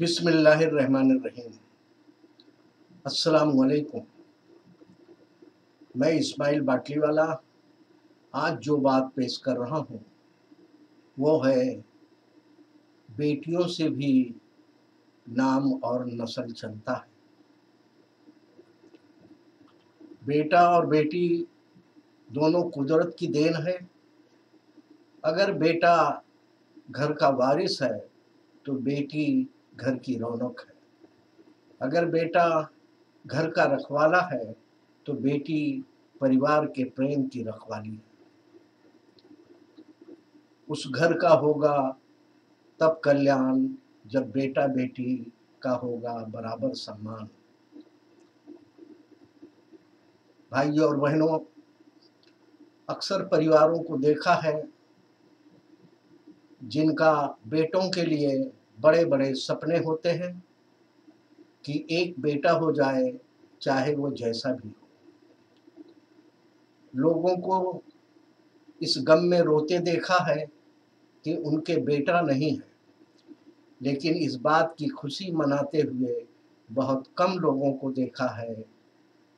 बिस्मिल्लाहिर्रहमानिर्रहीम। अस्सलामुअलैकुम। मैं इस्माइल बाटलीवाला आज जो बात पेश कर रहा हूँ वो है बेटियों से भी नाम और नस्ल चलता है। बेटा और बेटी दोनों कुदरत की देन है। अगर बेटा घर का वारिस है तो बेटी घर की रौनक है। अगर बेटा घर का रखवाला है तो बेटी परिवार के प्रेम की रखवाली है। उस घर का होगा तब कल्याण जब बेटा बेटी का होगा बराबर सम्मान। भाइयों और बहनों, अक्सर परिवारों को देखा है जिनका बेटों के लिए बड़े बड़े सपने होते हैं कि एक बेटा हो जाए चाहे वो जैसा भी हो। लोगों को इस गम में रोते देखा है कि उनके बेटा नहीं है, लेकिन इस बात की खुशी मनाते हुए बहुत कम लोगों को देखा है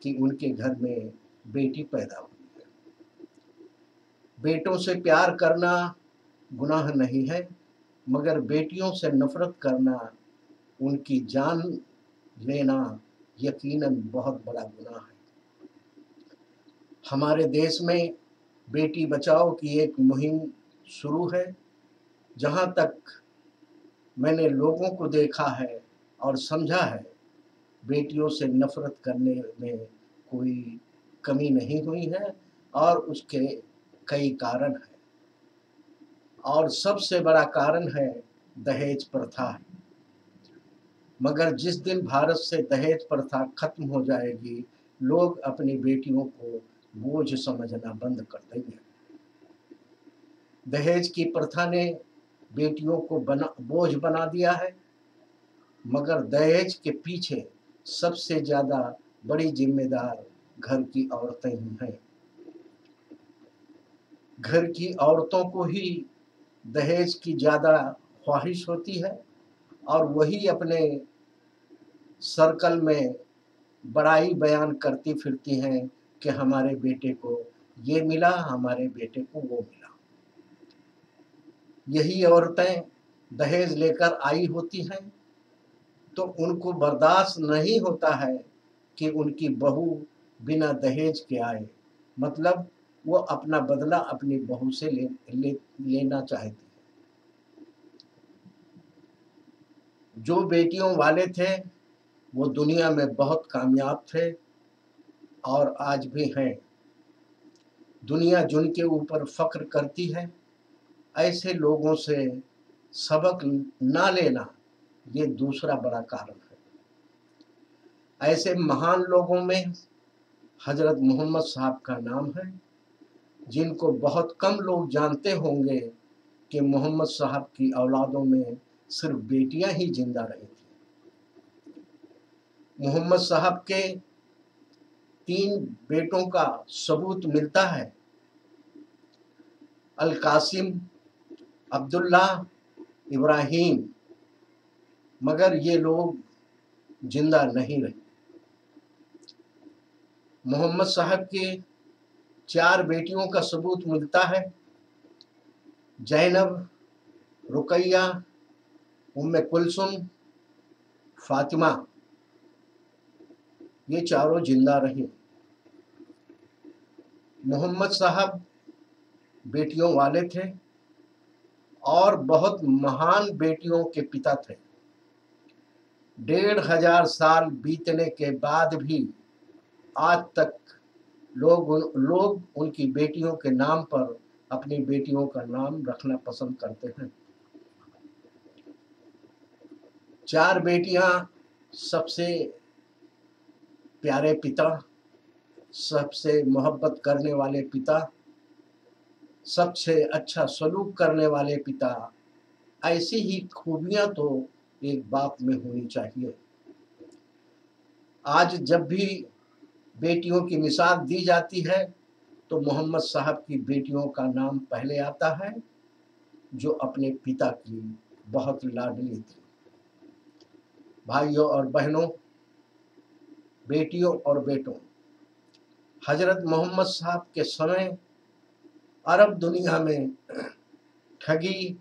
कि उनके घर में बेटी पैदा हुई है। बेटों से प्यार करना गुनाह नहीं है, मगर बेटियों से नफरत करना, उनकी जान लेना यकीनन बहुत बड़ा गुनाह है। हमारे देश में बेटी बचाओ की एक मुहिम शुरू है। जहाँ तक मैंने लोगों को देखा है और समझा है, बेटियों से नफरत करने में कोई कमी नहीं हुई है और उसके कई कारण हैं। और सबसे बड़ा कारण है दहेज प्रथा है। मगर जिस दिन भारत से दहेज प्रथा खत्म हो जाएगी, लोग अपनी बेटियों को बोझ समझना बंद कर देंगे। दहेज की प्रथा ने बेटियों को बोझ बना दिया है, मगर दहेज के पीछे सबसे ज़्यादा बड़ी जिम्मेदार घर की औरतें ही हैं। घर की औरतों को ही दहेज की ज़्यादा ख्वाहिश होती है और वही अपने सर्कल में बड़ाई बयान करती फिरती हैं कि हमारे बेटे को ये मिला, हमारे बेटे को वो मिला। यही औरतें दहेज लेकर आई होती हैं तो उनको बर्दाश्त नहीं होता है कि उनकी बहू बिना दहेज के आए। मतलब वो अपना बदला अपनी बहू से लेना चाहती है। जो बेटियों वाले थे वो दुनिया में बहुत कामयाब थे और आज भी हैं। दुनिया जिनके ऊपर फख्र करती है, ऐसे लोगों से सबक ना लेना ये दूसरा बड़ा कारण है। ऐसे महान लोगों में हजरत मोहम्मद साहब का नाम है, जिनको बहुत कम लोग जानते होंगे कि मोहम्मद साहब की औलादों में सिर्फ बेटियां ही जिंदा रही थी। मोहम्मद साहब के 3 बेटों का सबूत मिलता है। अल कासिम, अब्दुल्ला, इब्राहिम, मगर ये लोग जिंदा नहीं रहे। मोहम्मद साहब के 4 बेटियों का सबूत मिलता है। जैनब, रुकैया, उम्मे कुलसुम, फातिमा, ये चारों जिंदा रहीं। मोहम्मद साहब बेटियों वाले थे और बहुत महान बेटियों के पिता थे। 1500 साल बीतने के बाद भी आज तक लोग उनकी बेटियों के नाम पर अपनी बेटियों का नाम रखना पसंद करते हैं। 4 बेटियां सबसे प्यारे पिता, सबसे मोहब्बत करने वाले पिता, सबसे अच्छा सलूक करने वाले पिता, ऐसी ही खूबियां तो एक बाप में होनी चाहिए। आज जब भी बेटियों की मिसाल दी जाती है तो मोहम्मद साहब की बेटियों का नाम पहले आता है, जो अपने पिता की बहुत लाडली थी। भाइयों और बहनों, बेटियों और बेटों, हजरत मोहम्मद साहब के समय अरब दुनिया में ठगी,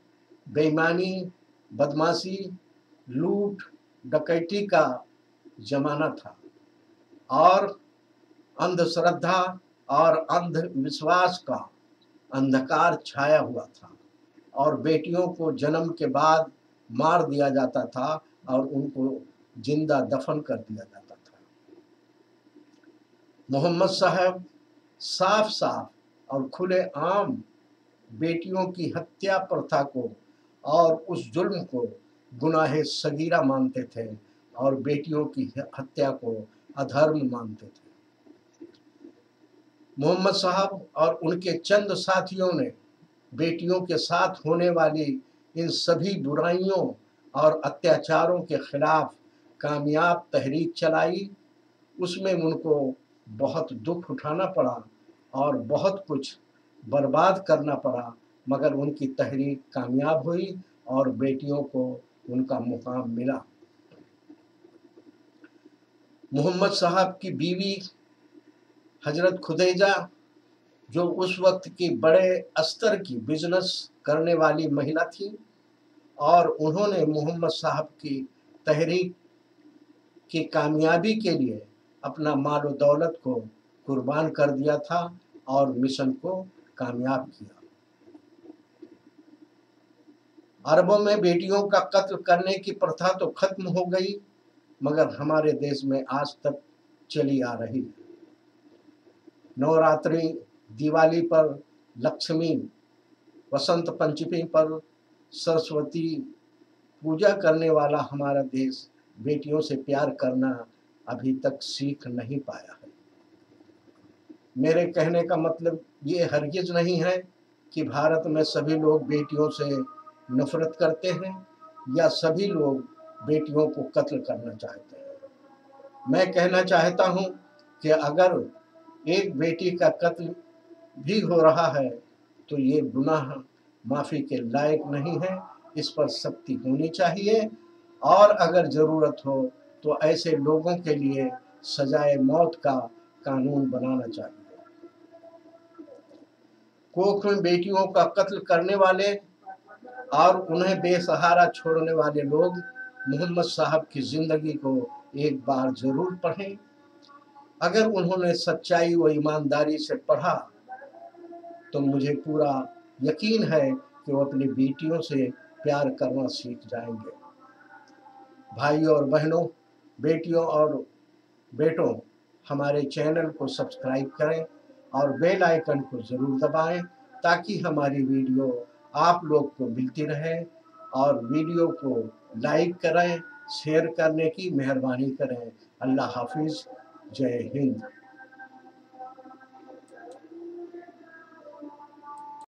बेईमानी, बदमाशी, लूट, डकैती का जमाना था और अंधश्रद्धा और अंधविश्वास का अंधकार छाया हुआ था और बेटियों को जन्म के बाद मार दिया जाता था और उनको जिंदा दफन कर दिया जाता था। मोहम्मद साहब साफ साफ और खुले आम बेटियों की हत्या प्रथा को और उस जुल्म को गुनाहे सगीरा मानते थे और बेटियों की हत्या को अधर्म मानते थे। मोहम्मद साहब और उनके चंद साथियों ने बेटियों के साथ होने वाली इन सभी बुराइयों और अत्याचारों के खिलाफ कामयाब तहरीक चलाई। उसमें उनको बहुत दुख उठाना पड़ा और बहुत कुछ बर्बाद करना पड़ा, मगर उनकी तहरीक कामयाब हुई और बेटियों को उनका मुकाम मिला। मोहम्मद साहब की बीवी हजरत खुदेजा, जो उस वक्त की बड़े स्तर की बिजनेस करने वाली महिला थी, और उन्होंने मोहम्मद साहब की तहरीक की कामयाबी के लिए अपना माल और दौलत को कुर्बान कर दिया था और मिशन को कामयाब किया। अरबों में बेटियों का कत्ल करने की प्रथा तो खत्म हो गई, मगर हमारे देश में आज तक चली आ रही है। नवरात्रि, दिवाली पर, लक्ष्मी, वसंत पंचमी पर, सरस्वती पूजा करने वाला हमारा देश बेटियों से प्यार करना अभी तक सीख नहीं पाया है। मेरे कहने का मतलब ये हरगिज नहीं है कि भारत में सभी लोग बेटियों से नफरत करते हैं या सभी लोग बेटियों को कत्ल करना चाहते हैं। मैं कहना चाहता हूँ कि अगर एक बेटी का कत्ल भी हो रहा है तो ये गुनाह माफ़ी के लायक नहीं है। इस पर सख्ती होनी चाहिए और अगर ज़रूरत हो तो ऐसे लोगों के लिए सजाए मौत का कानून बनाना चाहिए। कोख में बेटियों का कत्ल करने वाले और उन्हें बेसहारा छोड़ने वाले लोग मोहम्मद साहब की ज़िंदगी को एक बार ज़रूर पढ़ें। अगर उन्होंने सच्चाई व ईमानदारी से पढ़ा तो मुझे पूरा यकीन है कि वो अपनी बेटियों से प्यार करना सीख जाएंगे। भाइयों और बहनों, बेटियों और बेटों, हमारे चैनल को सब्सक्राइब करें और बेल आइकन को ज़रूर दबाएं ताकि हमारी वीडियो आप लोग को मिलती रहे, और वीडियो को लाइक करें, शेयर करने की मेहरबानी करें। अल्लाह हाफिज़। जय हिंद।